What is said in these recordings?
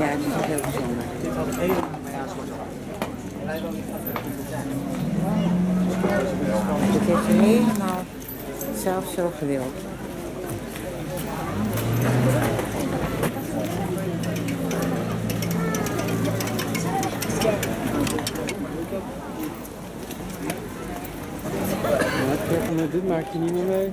Ja, die is ook heel bijzonder. Dit had ik helemaal mee aan soort en wij dan niet zijn. Dit heeft ze helemaal zelf zo gewild. Met dit maak je niet meer mee.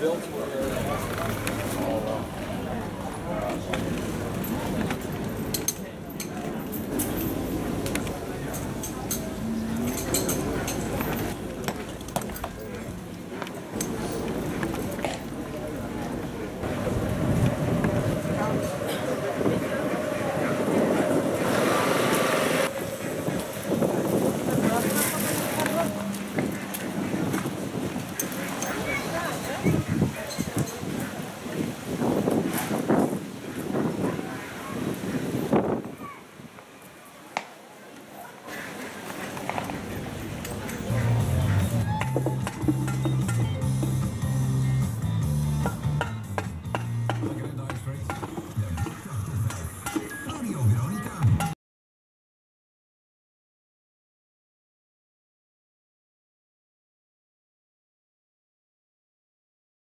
Built for